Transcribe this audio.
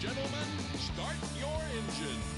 Gentlemen, start your engine.